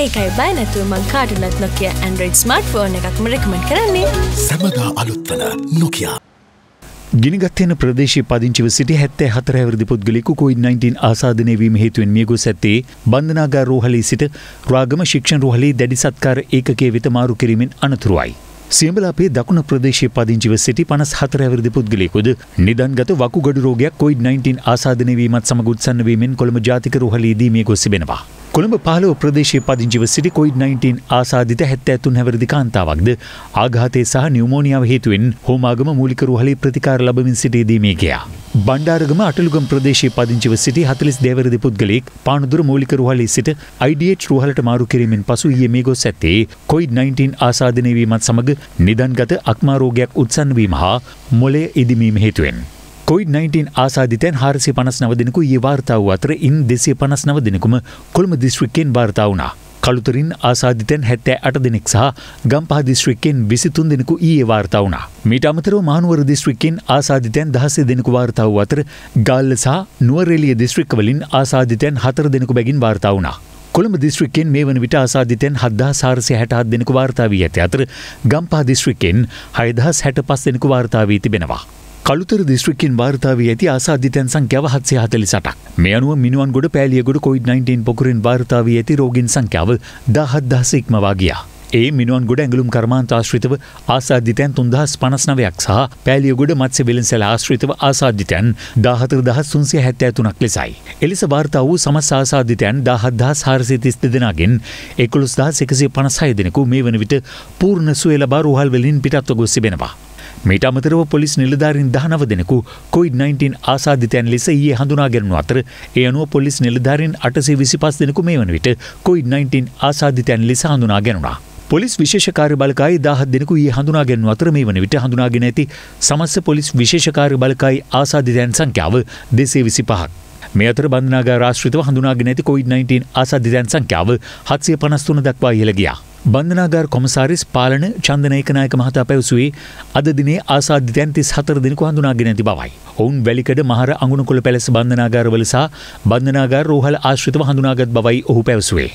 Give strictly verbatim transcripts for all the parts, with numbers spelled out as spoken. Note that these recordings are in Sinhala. ඒකයි බය නැතුව මං කාටුණත් Nokia Android smartphone එකක්ම recommend කරන්නේ. සමගා අලුත්වන Nokia गिनिगत्थेन प्रदेशे पादिंचिव सिटी हेत्ते हतरह वृद्धि पुद्गलिकु कोविड नाइन्टीन आसादने वीम हेतुवेन मियगोस ඇත්තේ බන්ධනාගාර රෝහලේ සිට රාගම ශික්ෂණ රෝහලේ දැඩි සත්කාර ඒකකයේ වෙත මාරු කිරීමෙන් අනතුරුයි. සියඹලාපේ දකුණු ප්‍රදේශයේ පාදිංචිව සිටි පනස් හතර වෘද්ධි පුද්ගලයෙකුද නිදන්ගත වකුගඩු රෝගයක් කොවිඩ් නයින්ටීන් ආසාදනය වීමත් සමග උත්සන්න වීමෙන් කොළඹ ජාතික රෝහලේදී මියගොස් තිබෙනවා. කොළඹ පහළොව ප්‍රදේශයේ පාදිංචිව සිටි කොවිඩ් නයින්ටීන් ආසාදිත හැත්තෑ තුන් වෘද්ධි කාන්තාවක්ද ආඝාතය සහ නියුමෝනියාව හේතුවෙන් හෝමාගම මූලික රෝහලේ ප්‍රතිකාර ලැබමින් සිටීදී මිය ගියා. බණ්ඩාරගම අටලුගම් ප්‍රදේශයේ පාදිංචිව සිටි හතළිස් දෙක වෘද්ධි පුද්ගලයෙක් පානදුර මූලික රෝහලේ සිට I D H රෝහලට මාරු කිරීමෙන් පසු ඊයේ මියගොස් ඇත්තේ කොවිඩ් නයින්ටීන් ආසාදනය වීමත් සමග නිදන්ගත අක්මා රෝගයක් උත්සන්න වීම හා මොළය ඉදිමීම හේතුවෙන් කොවිඩ් නයින්ටීන් ආසාදිතයන් හාරසිය පනස් නව දිනකු ඊයේ වාර්තා වූ අතර ඉන් දෙසිය පනස් නව දිනකුම කොළඹ දිස්ත්‍රික්කයෙන් වාර්තා වුණා. කලුතරින් ආසාදිතයන් හැත්තෑ අට දිනෙක් සහ ගම්පහ දිස්ත්‍රික්කයෙන් විසිතුන් දිනකු ඊයේ වාර්තා වුණා. මීට අමතරව මහනුවර දිස්ත්‍රික්කයෙන් ආසාදිතයන් දහසය දිනකු වාර්තා වූ අතර ගාල්ල සහ නුවරඑළිය දිස්ත්‍රික්කවලින් ආසාදිතයන් හතර දිනකු බැගින් වාර්තා වුණා. කොළඹ දිස්ත්‍රික්කයෙන් මේ වන විට ආසාදිතයන් හත් හාරසිය හැට හත් දෙනෙකු වාර්තා වී ඇත අතර ගම්පහ දිස්ත්‍රික්කයෙන් හය හාරසිය හැට පස් දෙනෙකු වාර්තා වී තිබෙනවා. කලුතර දිස්ත්‍රික්කයෙන් වාර්තා වී ඇති ආසාදිතයන් සංඛ්‍යාව හත්සිය හතළිස් අටක්. මේ අනුව මිනුවන්ගොඩ පෑලියගොඩ කොවිඩ් නයින්ටීන් පොකුරින් වාර්තා වී ඇති රෝගීන් සංඛ්‍යාව දහහත් දහස ඉක්මවා ගියා. ඒ මිනුවන්ගොඩ ඇඟලුම් කර්මාන්ත ආශ්‍රිතව ආසාදිතයන් තුන්දහස් පනස් නවයක් සහ පෑලියගොඩ මත්ස්‍ය වෙළෙන්සැල ආශ්‍රිතව ආසාදිතයන් දාහතර දහස් තුන්සිය හැත්තෑ තුනක් ලෙසයි. එලෙස වාර්තා වූ සමස්ත ආසාදිතයන් දාහත් දහස් හාරසිය තිස් දෙක දෙනාගෙන් එකොළොස් දහස් එකසිය පනස් හය දෙනෙකු මේ වන විට පූර්ණ සුවය ලබා රෝහල් වලින් පිටත්ව ගොස් තිබෙනවා. මීට අමතරව පොලිස් නිලධාරීන් දහනව දෙනෙකු කොවිඩ් නයින්ටීන් ආසාදිතයන් ලෙස ඊයේ හඳුනා ගැනුණු අතර ඒ අනුව පොලිස් නිලධාරීන් අටසිය විසිපස් දෙනෙකු මේ වන විට කොවිඩ් නයින්ටීන් ආසාදිතයන් ලෙස හඳුනා ගැනුණා. පොලිස් විශේෂ කාර්ය බළකායේ දාහත් දෙනෙකු ඊයේ හඳුනා ගැනුණු අතර මේ වන විට හඳුනාගෙන ඇති සමස්ත පොලිස් විශේෂ කාර්ය බළකායේ ආසාදිතයන් සංඛ්‍යාව දෙසිය විසිපහක්. මේ අතර බන්ධනාගාර ආශ්‍රිතව හඳුනාගෙන ඇති කොවිඩ් නයින්ටීන් ආසාදිතයන් සංඛ්‍යාව හත්සිය පනස් තුන දක්වා ඉහළ ගියා. බන්ධනාගාර කොමසාරිස් පාලන චන්දන ඒකනායක මහතා පැවසුවේ අද දිනේ ආසාදිතයන් තිස් හතර දෙනෙකු හඳුනාගෙන ඇති බවයි. ඔවුන් වැලිකඩ මහර අඟුණකොළ පැලැස්ස බන්ධනාගාරවල සහ බන්ධනාගාර රෝහල ආශ්‍රිතව හඳුනාගත් බවයි ඔහු පැවසුවේ.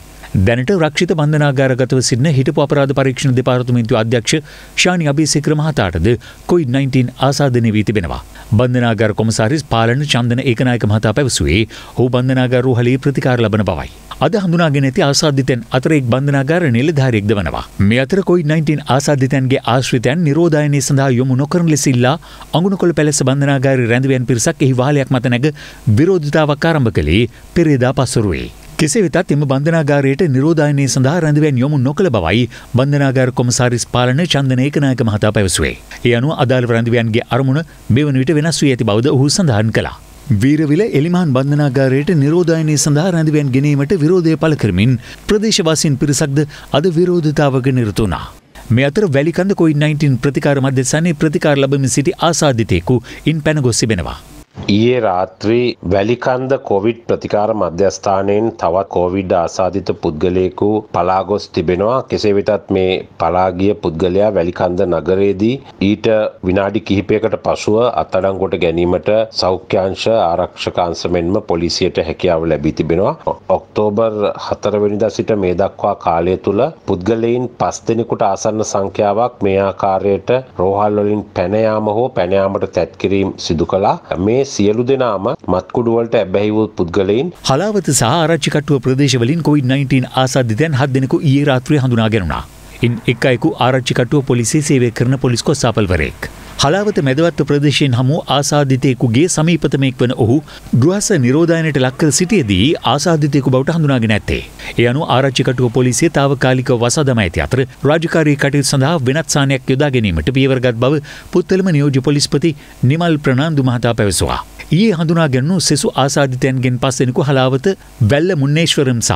දැනට රක්ෂිත බන්ධනාගාරගතව සිටින හිටපු අපරාධ පරීක්ෂණ දෙපාර්තමේන්තුවේ අධ්‍යක්ෂ ශානි අබේසේකර මහතාටද කොවිඩ් නයින්ටීන් ආසාදනය වී තිබෙනවා. බන්ධනාගාර කොමසාරිස් පාලන චන්දන ඒකනායක මහතා පැවසුවේ ඔහු බන්ධනාගාර රෝහලේ ප්‍රතිකාර ලබන බවයි. අද හඳුනාගෙන ඇති ආසාදිතයන් අතර එක් බන්ධනාගාර නිලධාරියෙක්ද වනවා. මේ අතර කොවිඩ් නයින්ටීන් ආසාදිතයන්ගේ ආශ්‍රිතයන් නිරෝධායනය සඳහා යොමු නොකරන ලෙස ඉල්ලා අඟුණකොළ පැලැස්ස බන්ධනාගාරයේ රැඳවීම් පිරිසක් එහි වහලයක් මත නැග විරෝධතාවක් ආරම්භ කළේ පෙරේදා පසුරුවේ. කෙසේ වෙතත් එම බන්ධනාගාරයට නිරෝධායනය සඳහා රැඳවීම් යොමු නොකළ බවයි බන්ධනාගාර කොමසාරිස් පාලන චන්දන ඒකනායක මහතා පැවසුවේ. ඒ අනුව අදාළ රැඳවීම්ගේ අරමුණ මෙවන විට වෙනස් වී ඇති බවද ඔහු සඳහන් කළා. වීරවිල එලිමහන් බන්ධනාගාරයට නිරෝධායනය සඳහා රැඳවීම් ගැනීමට විරෝධය පළ කරමින් ප්‍රදේශවාසීන් පිරිසක්ද අද විරෝධතාවක නිරත වුණා. මේ අතර වැලිකන්ද කොවිඩ් නයින්ටීන් ප්‍රතිකාර මධ්‍යස්ථානයේ ප්‍රතිකාර ලැබමින් සිටි ආසාදිතයෙකු ඉන් පැන ගොස් තිබෙනවා. ඊයේ රාත්‍රී වැලිකන්ද කොවිඩ් ප්‍රතිකාර මධ්‍යස්ථානයෙන් තවත් කොවිඩ් ආසාදිත පුද්ගලයෙකු පලා ගොස් තිබෙනවා. කෙසේ වෙතත් මේ පලා ගිය පුද්ගලයා වැලිකන්ද නගරයේදී ඊට විනාඩි කිහිපයකට පසුව අත්අඩංගුවට ගැනීමට සෞඛ්‍යාංශ ආරක්ෂක අංශමෙන්ම පොලිසියට හැකියාව ලැබී තිබෙනවා. ඔක්තෝබර් හතර වෙනිදා සිට මේ දක්වා කාලය තුල පුද්ගලයන් පස් දෙනෙකුට ආසන්න සංඛ්‍යාවක් මේ ආකාරයට රෝහල් වලින් පැන යාම හෝ පැන යාමට තැත් කිරීම සිදු කළා. මේ සියලු දෙනාම මත්කුඩු වලට ඇබ්බැහි වූ පුද්ගලයන් හලාවත සහ ආරච්චි කටුව ප්‍රදේශවලින් කොවිඩ් නයින්ටීන් ආසාදිතයන් හත් දෙනෙකු ඊයේ රාත්‍රියේ හඳුනා ගැනුණා. ඉන් එක් අයෙකු ආරච්චි කටුව පොලිසිය සේවය කරන පොලිස් කොස්තාපල්වරයෙක්. හලාවත මැදවත්ව ප්‍රදේශයෙන් හමු ආසාදිතයෙකුගේ සමීපතමෙක් වන ඔහු ගෘහස නිරෝධායනයට ලක් කර සිටියේදී ආසාදිතයෙකු බවට හඳුනාගෙන ඇත්තේ. ඒ අනුව ආරච්චි කටුව පොලිසිය తాවකාලිකව වසා දමා ඇති අතර රාජකාරී කටයුතු සඳහා වෙනත් සානයක් යොදා ගැනීමට පියවරගත් බව පුත්තලම නියෝජ්‍ය පොලිස්පති නිමල් ප්‍රනාන්දු මහතා පැවසුවා. ඊයේ හඳුනාගන්නු සෙසු ආසාදිතයන්ගෙන් පස් දෙනෙකු හලාවත වැල්ල මුන්නේශ්වරම් සහ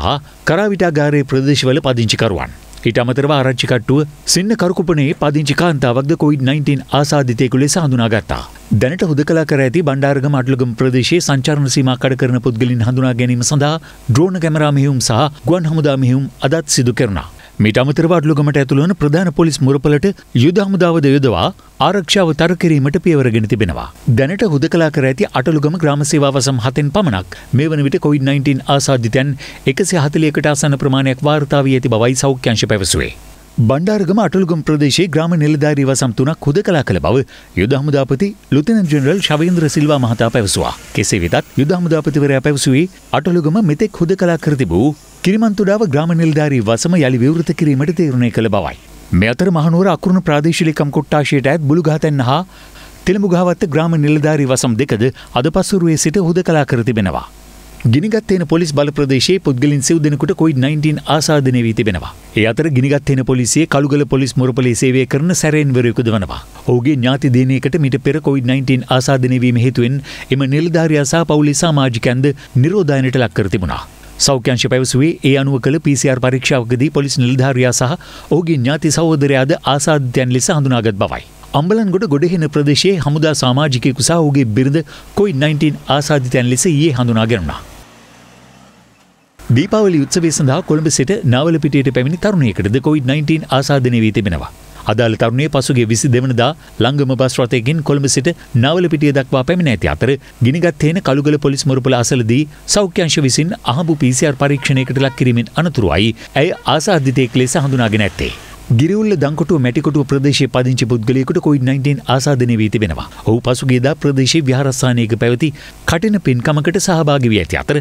කරාවිටාගාරයේ ප්‍රදේශවල පදිංචිකරුවන්. ඊට අමතරව ආරච්චි කට්ටුව සින්න කරුකුපනේ පදිංචි කාන්තාවක්ද කොවිඩ් නයින්ටීන් ආසාදිතයෙකු ලෙස හඳුනාගත්තා. දැනට හුදකලා කර ඇති බණ්ඩාරගම අටලුගම ප්‍රදේශයේ සංචාරණ සීමා කඩ කරන පුද්ගලයන් හඳුනා ගැනීම සඳහා ඩ්‍රෝන කැමරා මෙහෙයුම් සහ ගුවන් හමුදා මෙහෙයුම් අදත් සිදු කරනවා. मीट अमतर वाडलुगमटयतुलोन प्रधान पोलिस मुरपलट युद्ध हमुदावद युद्धवा ආරක්ෂාව තරකිරීමට පියවර ගෙන තිබෙනවා. දැනට හුදකලා කර ඇති අටලුගම ග්‍රාම සේවාව සම්හතෙන් පමණක් මේ වන විට කොවිඩ්-19 ආසාදිතයන් එකසිය හතලිහකට ආසන්න ප්‍රමාණයක් වාර්තා වී ඇති බවයි සෞඛ්‍ය අංශ පැවසුවේ. බණ්ඩාරගම අටලුගම ප්‍රදේශයේ ග්‍රාම නිලධාරීව සම් තුනක් හුදකලා කළ බව යුද හමුදාපති ලුතනන්ට් ජෙනරල් ශවේන්ද්‍ර සිල්වා මහතා පැවසුවා. කෙසේ වෙතත් යුද හමුදාපතිවරයා පැවසුවේ අටලුගම මෙතෙක් හුදකලා කර තිබූ කිරිමන්තොඩාව ග්‍රාම නිලධාරී වසම යලි විවෘත කිරීමට තීරණය කළ බවයි. මේ අතර මහනුවර අකුරුණු ප්‍රාදේශීලිකම් කොට්ටාශයට ඇත් බුලුගහතැන්න හා තෙලඹුගහවත්ත ග්‍රාම නිලධාරී වසම් දෙකද අද පසුරුවේ සිට හුදකලා කර තිබෙනවා. ගිනිගත්තේන පොලිස් බල ප්‍රදේශයේ පුද්ගලින් සිව් දෙනෙකුට කොවිඩ්-19 ආසාදනය වී තිබෙනවා. ඒ අතර ගිනිගත්තේන පොලිසිය කළුගල පොලිස් මුරපලේ සේවය කරන සැරෙන්වරයෙකු දවනවා. ඔහුගේ ඥාති දිනයකට මිට පෙර කොවිඩ්-19 ආසාදනය වීම හේතුවෙන් එම නිලධාරියා සහ පවුලේ සමාජිකයන්ද නිරෝධායනයට ලක් කර තිබුණා. සෞඛ්‍යංශ පැවසුවේ ඒ අනුව කළ පීසීආර් පරීක්ෂාවකදී පොලිස් නිලධාරියා සහ ඔහුගේ ඥාති සහෝදරයාද ආසාදිතයන් ලෙස හඳුනාගත් බවයි. අම්බලන්ගොඩ ගොඩහෙන ප්‍රදේශයේ හමුදා සමාජිකයෙකු සහ ඔහුගේ බිරිඳ කොවිඩ්-19 ආසාදිතයන් ලෙස ඊයේ හඳුනාගැනුණා. දීපාවලි උත්සවය සඳහා කොළඹ සිට නාවලපිටියට පැමිණි තරුණියකටද කොවිඩ්-19 ආසාදනය වී තිබෙනවා. අදාළ තරුණිය පසුගිය විසි දෙවැනිදා ලංගම බස් රථයකින් කොළඹ සිට නාවලපිටිය දක්වා පැමිණ ඇති අතර ගිනිගත්තේන කළුගල පොලිස් මුරපුල අසලදී සෞඛ්‍ය අංශ විසින් අහඹු පීසීආර් පරීක්ෂණයකට ලක් කිරීමෙන් අනතුරුවයි ඇය ආසාදිතයෙක් ලෙස හඳුනාගෙන ඇත්තේ. ගිරිවුල්ල දංකොටුව මැටිකොටුව ප්‍රදේශයේ පදිංචි පුද්ගලයෙකුට කොවිඩ්-19 ආසාදනය වී තිබෙනවා. ඔහු පසුගියදා ප්‍රදේශයේ විහාරස්ථානයක පැවති කටින පින්කමකට සහභාගී වී ඇති අතර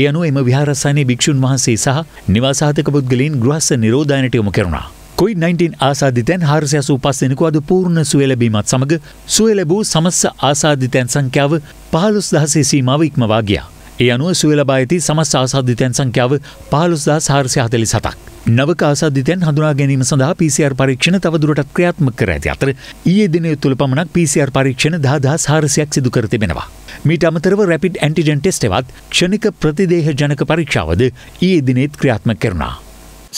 ඒ අනුව එම විහාරස්ථානයේ භික්ෂුන් වහන්සේ සහ නිවාසාධක පුද්ගලයන් ගෘහස්ස නිරෝධායනයට යොමු කෙරුණා. කොවිඩ්-19 ආසාදිතයන් හාරසිය අසූ පස් දෙනෙකු අද පූර්ණ සුවය ලැබීමත් සමග සුවය ලැබූ සමස්ත ආසාදිතයන් සංඛ්‍යාව පහළොස් දහසේ සීමාව ඉක්මවා ගියා. ඒ අනුව සුවය ලබා ඇති සමස්ත ආසාදිතයන් සංඛ්‍යාව පහළොස් දහස් හාරසිය හතළිස් හතක්. නවක ආසාදිතයන් හඳුනා ගැනීම සඳහා පීසීආර් පරීක්ෂණ තවදුරටත් ක්‍රියාත්මක කර ඇති අතර ඊයේ දිනය තුළ පමණක් පීසීආර් පරීක්ෂණ දහ දහස් හාරසියක් සිදු කර තිබෙනවා. මීට අමතරව රැපිඩ් ඇන්ටිජන් ටෙස්ට් එවත් ක්ෂණික ප්‍රතිදේහ ජනක පරීක්ෂාවද ඊයේ දිනෙත් ක්‍රියාත්මක කරනවා.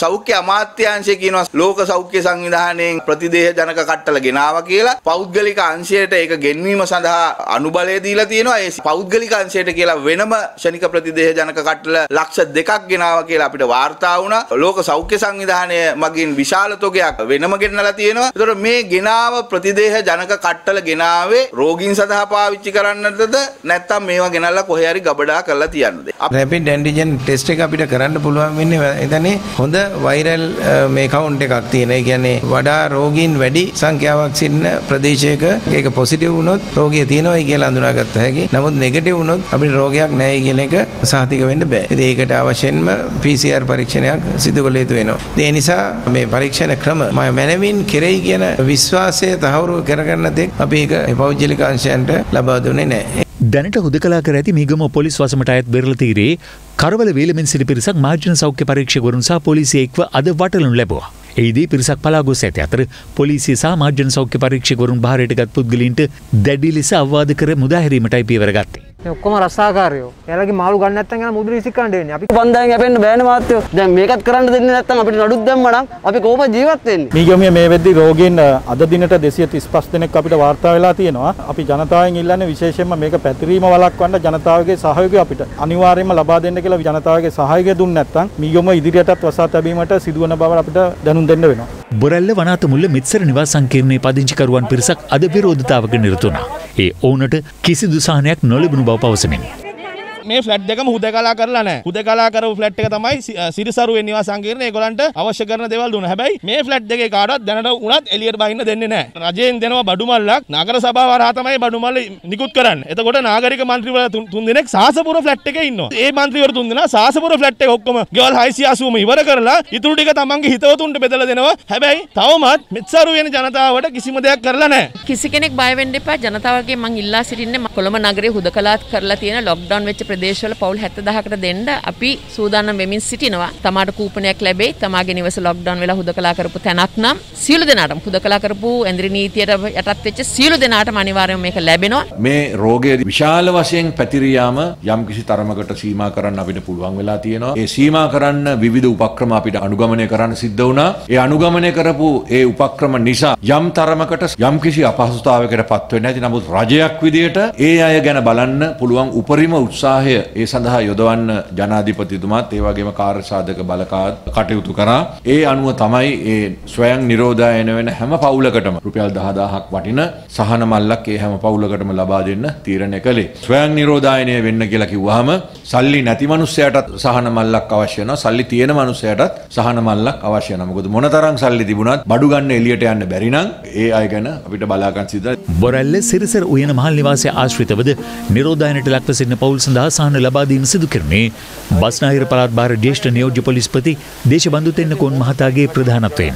සෞඛ්‍ය අමාත්‍යාංශය කියනවා ලෝක සෞඛ්‍ය සංවිධානයෙන් ප්‍රතිදේහ ජනක කට්ටල ගෙනාවා කියලා. පෞද්ගලික අංශයට ඒක ගෙන්වීම සඳහා අනුබලය දීලා තියෙනවා. ඒ පෞද්ගලික අංශයට කියලා වෙනම ශනික ප්‍රතිදේහ ජනක කට්ටල ලක්ෂ දෙකක් ගෙනාවා කියලා අපිට වාර්තා වුණා. ලෝක සෞඛ්‍ය සංවිධානය මගින් විශාල තොගයක් වෙනම ගෙන්නලා තියෙනවා. ඒතකොට මේ ගෙනාව ප්‍රතිදේහ ජනක කට්ටල ගෙනාවේ රෝගීන් සඳහා පාවිච්චි කරන්නටද නැත්නම් මේවා ගෙනල්ලා කොහේ හරි ගබඩා කරලා තියන්නද? රැපිඩ් ඇන්ටිජන් ටෙස්ට් එක අපිට කරන්න පුළුවන් වෙන්නේ එතනේ හොඳ වෛරල් මේ කවුන්ට් එකක් තියෙන. ඒ කියන්නේ වඩා රෝගීන් වැඩි සංඛ්‍යාවක් ඉන්න ප්‍රදේශයක ඒක පොසිටිව් වුණොත් රෝගිය තියෙනවායි කියලා අඳුනාගත්ත හැකි. නමුත් නෙගටිව් වුණොත් අපිට රෝගයක් නැහැ කියන එක සාතික වෙන්න බෑ. ඉතින් ඒකට අවශ්‍යම පීසීආර් පරීක්ෂණයක් සිදු කළ යුතු වෙනවා. ඒ නිසා මේ පරීක්ෂණ ක්‍රම මනමින් කෙරෙයි කියන විශ්වාසය තහවුරු කරගන්න තෙක් අපි ඒක පෞද්ගලික අංශයන්ට ලබා දුන්නේ නැහැ. දැනට හුදකලා කර ඇති මීගම පොලිස් වසමට අයත් බෙරළ තීරයේ කරවල වේලමෙන් සිටි පිරිසක් මාර්ජන සෞඛ්‍ය පරීක්ෂකවරුන් සහ පොලිසිය එක්ව අද වටලනු ලැබුවා. එහිදී පිරිසක් පලා ගොස් ඇති අතර පොලිසිය සහ මාර්ජන සෞඛ්‍ය පරීක්ෂකවරුන් බාහිරට ගත් පුද්ගලීන්ට දැඩි ලෙස අවවාද කර මුදා හැරීමටයි පියවර ගත්තේ. ඔක්කොම රස්සාකාරයෝ. එයාලගේ මාළු ගන්න නැත්නම් යන මුදුන ඉසිකන්න දෙන්නේ. අපි බන්දායන් යපෙන්න බෑනේ මාත්‍යෝ. දැන් මේකත් කරන්න දෙන්නේ නැත්නම් අපිට නඩුත් දැම්ම නම් අපි කොහොමද ජීවත් වෙන්නේ? මීගොමිය මේ වෙද්දී රෝගීන් අද දිනට දෙසිය තිස් පස් දෙනෙක් අපිට වාර්තා වෙලා තියෙනවා. අපි ජනතාවෙන් ඉල්ලන්නේ විශේෂයෙන්ම මේක පැතිරීම වළක්වන්න ජනතාවගේ සහයෝගය අපිට අනිවාර්යයෙන්ම ලබා දෙන්න කියලා ජනතාවගේ සහයෝගය දුන්නේ නැත්නම් මීගොම ඉදිරියටත් වසා තැබීමට සිදුවන බව අපිට දැනුම් දෙන්න වෙනවා. බොරැල්ල වනාතමුල්ල මිත්සර නිවාස සංකීර්ණයේ පදිංචිකරුවන් පිරිසක් අද විරෝධතාවක නිරත වුණා. ඒ ඔවුන්ට කිසිදු සහනයක් නොලැබුණු බව පවසමින් මේ ෆ්ලැට් දෙකම හුදකලා කරලා නැහැ. හුදකලා කරපු ෆ්ලැට් එක තමයි සිරිසරුවේ නිවාස සංකීර්ණය ඒගොල්ලන්ට අවශ්‍ය කරන දේවල් දුන්නා. හැබැයි මේ ෆ්ලැට් දෙකේ කාටවත් දැනට උනත් එළියට බහින්න දෙන්නේ නැහැ. රජයෙන් දෙනවා බඩු මල්ලක්. නගර සභාව හරහා තමයි බඩු මල්ල නිකුත් කරන්නේ. එතකොට නාගරික මන්ත්‍රීවරු තුන් දෙනෙක් සාසපුර ෆ්ලැට් එකේ ඉන්නවා. ඒ මන්ත්‍රීවරු තුන් දෙනා සාසපුර ෆ්ලැට් එක ඔක්කොම ගෙවල් හයසිය අසූම ඉවර කරලා ඉතුරු ටික තමන්ගේ හිතවතුන්ට බෙදලා දෙනවා. හැබැයි තවමත් මෙත්සරු වෙන ජනතාවට කිසිම දෙයක් කරලා නැහැ. කිසි කෙනෙක් බය වෙන්න එපා. ජනතාවගේ මං ඉල්ලා සිටින්නේ කොළඹ නගරයේ හුදකලා කරලා තියෙන ලොක්ඩවුන් වෙච්ච ප්‍රදේශවල පවුල් හැත්තදහකට දෙන්න අපි සූදානම් වෙමින් සිටිනවා. තමාට කූපනයක් ලැබෙයි. තමාගේ නිවස ලොක්ඩවුන් වෙලා හුදකලා කරපු තැනක් නම් සියලු දෙනාටම හුදකලා කරපු ඇඳිරි නීතියට යටත් වෙච්ච සියලු දෙනාටම අනිවාර්යයෙන්ම මේක ලැබෙනවා. මේ රෝගය විශාල වශයෙන් පැතිරියාම යම්කිසි තරමකට සීමා කරන්න අපිට පුළුවන් වෙලා තියෙනවා. ඒ සීමා කරන්න විවිධ උපක්‍රම අපිට අනුගමනය කරන්න සිද්ධ වුණා. ඒ අනුගමනය කරපු ඒ උපක්‍රම නිසා යම් තරමකට යම්කිසි අපහසුතාවයකට පත් වෙන්නේ නැති. නමුත් රජයක් විදියට ඒ අය ගැන බලන්න පුළුවන් උපරිම උත්සාහය उत्साहය ඒ සඳහා යොදවන්න ජනාධිපතිතුමාත් ඒ වගේම කාර්යසාධක බලකාත් කටයුතු කරා. ඒ අනුව තමයි ඒ ස්වයං නිරෝධායන වෙන හැම පවුලකටම රුපියල් දහදාහක් වටින සහන මල්ලක් ඒ හැම පවුලකටම ලබා දෙන්න තීරණය කළේ. ස්වයං නිරෝධායනය වෙන්න කියලා කිව්වහම සල්ලි නැති මිනිස්සයාටත් සහන මල්ලක් අවශ්‍ය වෙනවා. සල්ලි තියෙන මිනිස්සයාටත් සහන මල්ලක් අවශ්‍ය වෙනවා. මොකද මොනතරම් සල්ලි තිබුණත් බඩු ගන්න එළියට යන්න බැරි නම් ඒ අය ගැන අපිට බලා ගන්න සිද්ධ. බොරැල්ල සිරිසර උයන මහල් නිවාසයේ ආශ්‍රිතවද නිරෝධායනට ලක්ව සිටින පවුල් සඳහා සහන ලබා දීම සිදු කෙරුණේ බස්නාහිර පළාත් භාර ජ්‍යෙෂ්ඨ නියෝජ්‍ය පොලිස්පති දේශබන්දු තෙන්නකෝන් මහතාගේ ප්‍රධානත්වයෙන්.